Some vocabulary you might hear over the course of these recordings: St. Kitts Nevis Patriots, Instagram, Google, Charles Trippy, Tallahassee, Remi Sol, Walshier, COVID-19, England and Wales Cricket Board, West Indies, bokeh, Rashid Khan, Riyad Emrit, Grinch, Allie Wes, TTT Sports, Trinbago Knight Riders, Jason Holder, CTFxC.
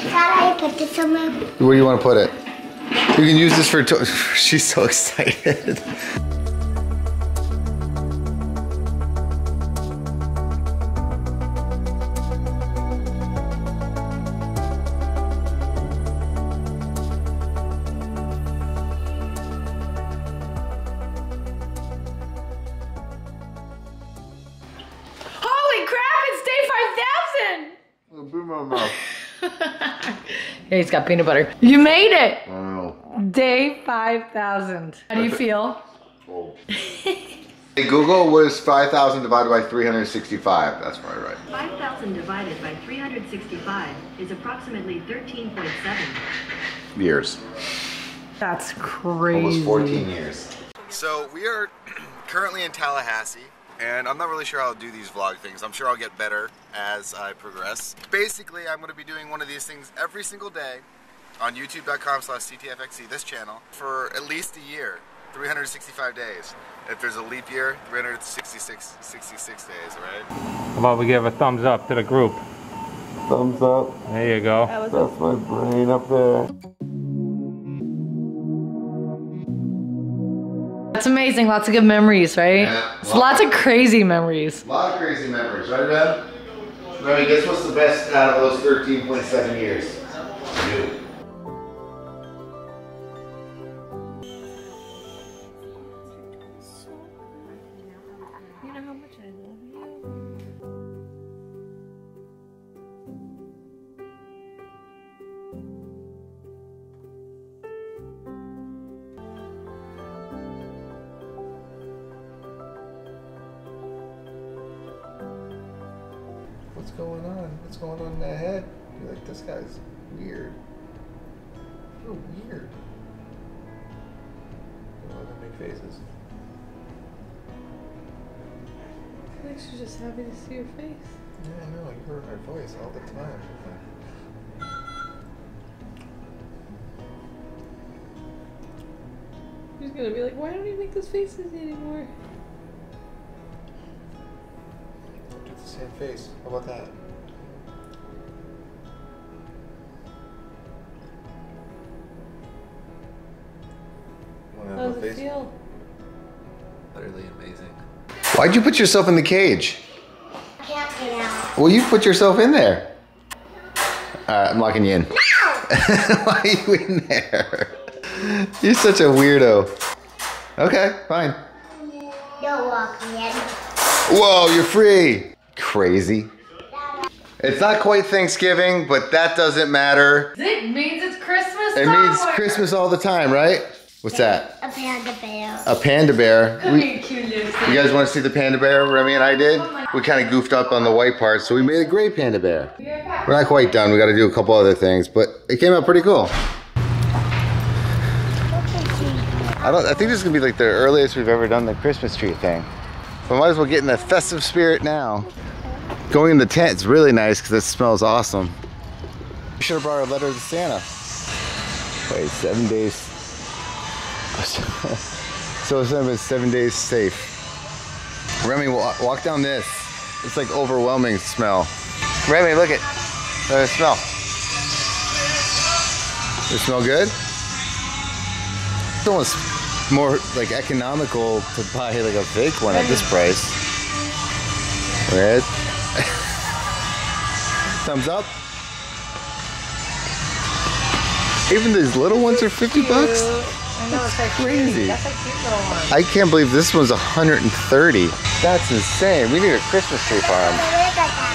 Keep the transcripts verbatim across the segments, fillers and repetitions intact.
How do I put this somewhere? Where do you want to put it? You can use this for to- She's so excited. Yeah, he's got peanut butter. You made it! Wow. Day five thousand. How do you feel? Cool. Hey, Google, what is five thousand divided by three hundred sixty-five? That's probably right. five thousand divided by three hundred sixty-five is approximately thirteen point seven years. That's crazy. Almost fourteen years. So we are currently in Tallahassee. And I'm not really sure how I'll do these vlog things. I'm sure I'll get better as I progress. Basically, I'm going to be doing one of these things every single day on youtube dot com slash C T F X C, this channel, for at least a year, three hundred sixty-five days. If there's a leap year, three hundred sixty-six sixty-six days, right? How about we give a thumbs up to the group? Thumbs up. There you go. That was That's my brain up there. That's amazing. Lots of good memories, right? Yeah, lots, lots of crazy memories. A lot of crazy memories, right, Dad? Remi, guess what's the best out of those thirteen point seven years? You. You know how much I love you? What's going on? What's going on in that head? You're like, this guy's weird. You're weird. I don't make faces. I feel like she's just happy to see your face. Yeah, I know. You heard her voice all the time. She's gonna be like, why don't you make those faces anymore? Same face. How about that? How does it feel? Utterly amazing. Why'd you put yourself in the cage? I can't get out. Well, you put yourself in there. Alright, I'm locking you in. No! Why are you in there? You're such a weirdo. Okay, fine. Don't lock me in. Whoa, you're free! Crazy. It's not quite Thanksgiving, but that doesn't matter. It means it's Christmas. It means it's Christmas all the time, right? What's that? A panda bear. A panda bear. We, you guys want to see the panda bear Remi and I did? We kind of goofed up on the white part, so we made a gray panda bear. We're not quite done. We got to do a couple other things, but it came out pretty cool. I don't. I think this is gonna be like the earliest we've ever done the Christmas tree thing. But might as well get in the festive spirit now. Going in the tent is really nice because it smells awesome. We should have brought our letter to Santa. Wait, seven days. So it's been seven days safe. Remi, walk down this. It's like overwhelming smell. Remi, look at it. Smell. Does it smell good? It's almost more like economical to buy like a fake one at this price. Red. Thumbs up. Even these little ones are fifty bucks. I know, it's like crazy. That's a cute little one. I can't believe this one's one hundred thirty. That's insane. We need a Christmas tree farm.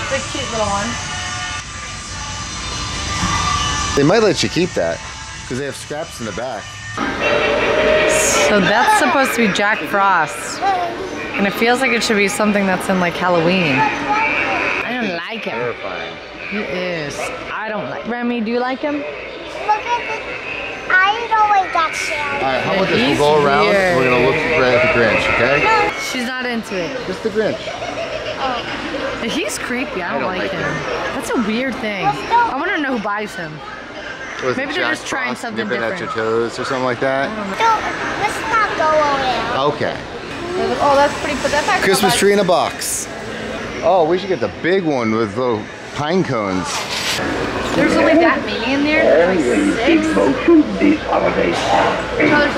They're cute little ones. They might let you keep that because they have scraps in the back. So that's supposed to be Jack Frost, and it feels like it should be something that's in like Halloween. I don't like him. Terrifying. He is. I don't like. Remi, do you like him? Look at this. I don't like that shit. All right, how about this? We'll go around and we're gonna look at the Grinch, okay? She's not into it. Just the Grinch. Oh. He's creepy. I don't, I don't like, like him. him. That's a weird thing. I want to know who buys him. Was Maybe they're just trying something different. At your toes or something like that. Don't, let's not go over there. Okay. Oh, that's pretty. Put that back. Christmas tree in a box. Oh, we should get the big one with little pine cones. There's only that many in there. There's like six. No, there's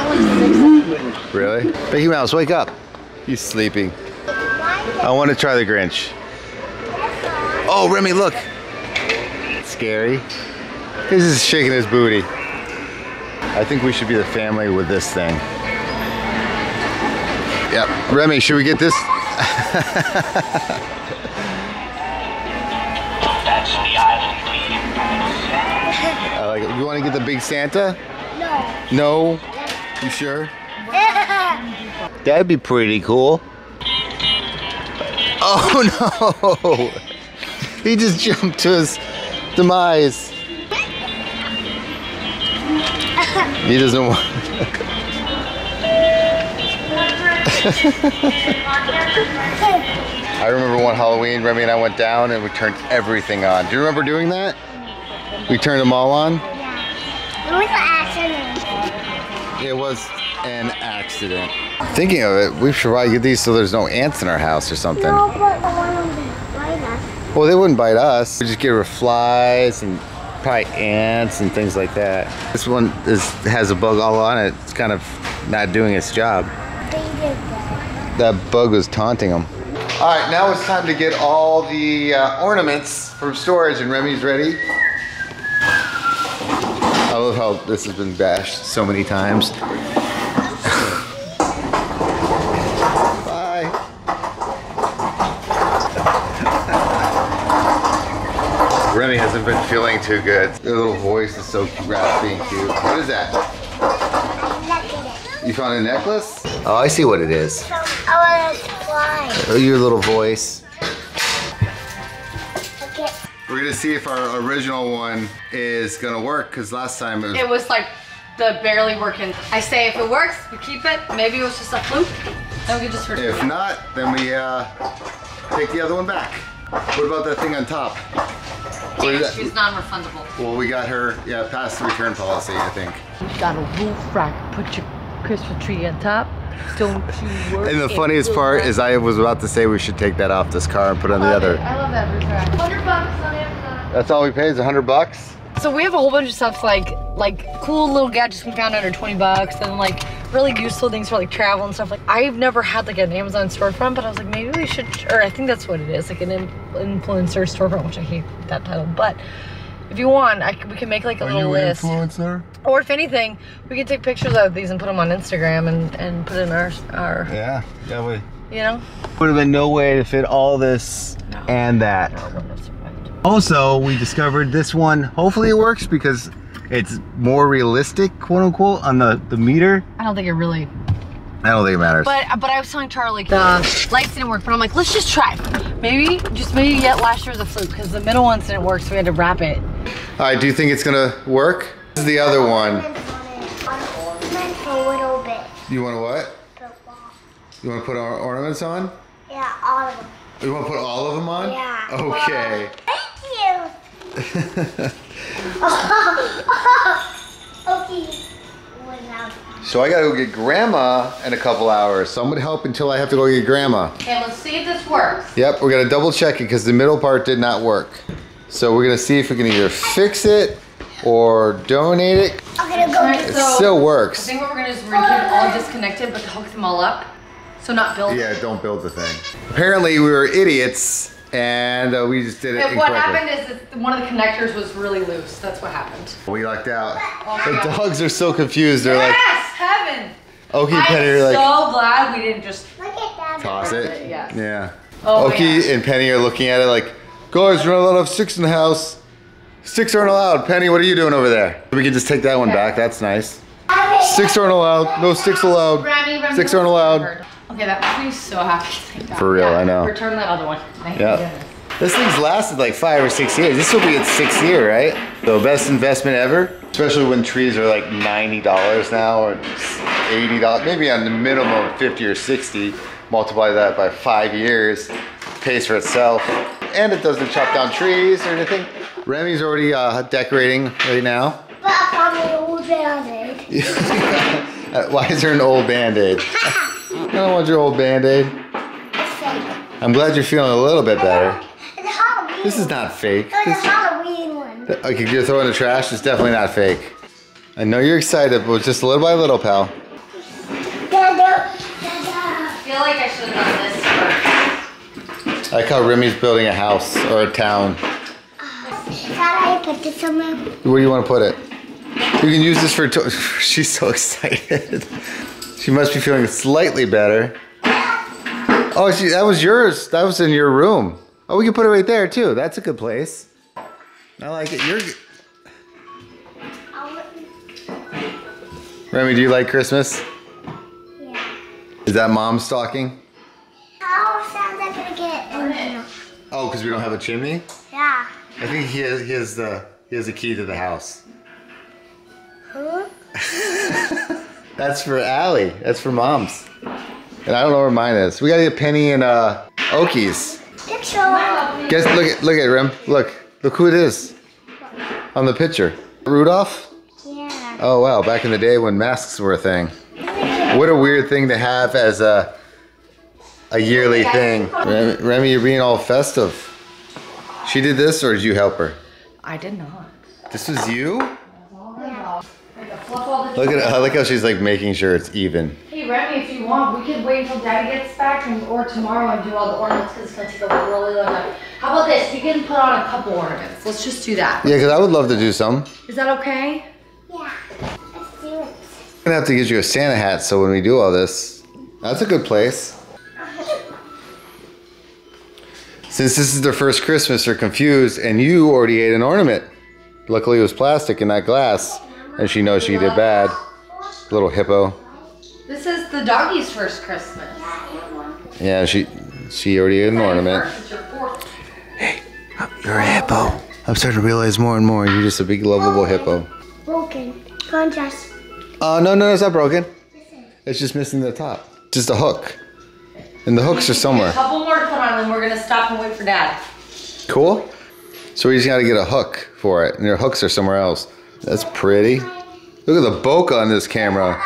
only six. Really? Mickey Mouse, wake up. He's sleeping. I want to try the Grinch. Oh, Remy, look. Scary. He's just shaking his booty. I think we should be the family with this thing. Yep. Remy, should we get this? That's the island. I like it. You want to get the big Santa? No. No? You sure? That'd be pretty cool. Oh no! He just jumped to his demise. He doesn't want. I remember one Halloween, Remy and I went down and we turned everything on. Do you remember doing that? We turned them all on? Yeah. It was an accident. It was an accident. Thinking of it, we should probably get these so there's no ants in our house or something. No, but I want them to bite us. Well, they wouldn't bite us. We just get rid of flies and probably ants and things like that. This one is, has a bug all on it. It's kind of not doing its job. They did that. That bug was taunting them. All right, now it's time to get all the uh, ornaments from storage, and Remy's ready. I love how this has been bashed so many times. Remy hasn't been feeling too good. Their little voice is so raspy and cute. What is that? You found a necklace? Oh, I see what it is. I want to fly. Oh, your little voice. Okay. We're gonna see if our original one is gonna work, because last time it was, it was like the barely working. I say if it works, we keep it. Maybe it was just a fluke. Then we can just return it. If not, then we uh, take the other one back. What about that thing on top? She's non-refundable. Well, we got her, yeah, past the return policy, I think. You got a roof rack. Put your Christmas tree on top. Don't you worry. And the funniest part is I was about to say we should take that off this car and put on the other. I love that roof rack. one hundred bucks on Amazon. That's all we pay is one hundred bucks? So we have a whole bunch of stuff like like cool little gadgets we found under twenty bucks and like really useful things for like travel and stuff. Like I've never had like an Amazon storefront, but I was like maybe we should, or I think that's what it is, like an influencer storefront, which I hate that title. But if you want, I, we can make like a Are little list. Influencer? Or if anything, we can take pictures of these and put them on Instagram and and put it in our our. Yeah, that way. You know. Would have been no way to fit all this no. and that. No, no, no, no. Also, we discovered this one. Hopefully, it works because it's more realistic, quote unquote, on the, the meter. I don't think it really... I don't think it matters. But but I was telling Charlie, the lights didn't work, but I'm like, let's just try. Maybe, just maybe yet last year was a fluke because the middle ones didn't work, so we had to wrap it. All right, do you think it's gonna work? This is the other one. Ornaments a little bit. You wanna what? You wanna put our ornaments on? Yeah, all of them. You wanna put all of them on? Yeah. Okay. Well, thank you. So I gotta go get Grandma in a couple hours. So I'm gonna help until I have to go get Grandma. Okay, let's see if this works. Yep, we're gonna double check it because the middle part did not work. So we're gonna see if we can either fix it or donate it. I'm gonna go get it. So still works. I think what we're gonna do is we're gonna get all disconnected, but hook them all up. So not build. Yeah, don't build the thing. Apparently we were idiots. And uh, we just did it incorrectly. What happened is that one of the connectors was really loose. That's what happened. We lucked out. Oh, the God. Dogs are so confused. They're yes, like, yes, heaven. Oki and Penny are like, I'm so glad we didn't just look at that toss it. it. Yes. Yeah. Oh, Oki and Penny are looking at it like, guys, we're not allowed to have six in the house. Six aren't allowed. Penny, what are you doing over there? We can just take that one okay. back. That's nice. Six aren't allowed. No six allowed. Remy, Remy, six aren't allowed. Okay, that makes me so happy. For real, yeah, I know. Return that other one. Yeah. This thing's lasted like five or six years. This will be its sixth year, right? The best investment ever. Especially when trees are like ninety dollars now or eighty dollars. Maybe on the minimum fifty or sixty. Multiply that by five years. Pays for itself. And it doesn't chop down trees or anything. Remy's already uh, decorating right now. But I found an old Band-Aid. Why is there an old Band-Aid? I don't want your old Band-Aid. I'm glad you're feeling a little bit better. It's a Halloween. This is not fake. It's a Halloween one. Okay, you're throwing the trash? It's definitely not fake. I know you're excited, but just little by little, pal. I feel like I should have done this first. I like how Remi's building a house or a town. How do I put this somewhere? Where do you want to put it? You can use this for to- She's so excited. She must be feeling slightly better. Oh, she, that was yours. That was in your room. Oh, we can put it right there too. That's a good place. I like it. You're Remi, do you like Christmas? Yeah. Is that mom stocking? How sounds like gonna get in here? Oh, because we don't have a chimney? Yeah. I think he has he has the he has the key to the house. Huh? That's for Allie. That's for mom's. And I don't know where mine is. We got a penny and uh Okies. Picture. Guess look at look at Rem. Look. Look who it is. On the picture. Rudolph? Yeah. Oh wow, back in the day when masks were a thing. What a weird thing to have as a a yearly thing. Remi, Remi, you're being all festive. She did this or did you help her? I did not. This was you? Yeah. Look at I like how she's like making sure it's even. Hey Remi, if you want, we could wait until Daddy gets back and, or tomorrow and do all the ornaments because it's going to take a really long time. How about this? You can put on a couple ornaments. Let's just do that. Yeah, because I would love to do some. Is that okay? Yeah. Let's do it. I'm gonna have to get you a Santa hat so when we do all this, that's a good place. Since this is their first Christmas, they're confused, and you already ate an ornament. Luckily, it was plastic and not glass, and she knows she did bad. Little hippo. This is the doggy's first Christmas. Yeah, she she already ate an ornament. Hey, you're a hippo. I'm starting to realize more and more you're just a big, lovable hippo. Broken. Contrast. Oh, uh, no, no, it's not broken. It's just missing the top. Just a hook. And the hooks are somewhere. A couple more to put on, and we're gonna stop and wait for Dad. Cool. So we just gotta get a hook for it, and your hooks are somewhere else. That's pretty. Look at the bokeh on this camera.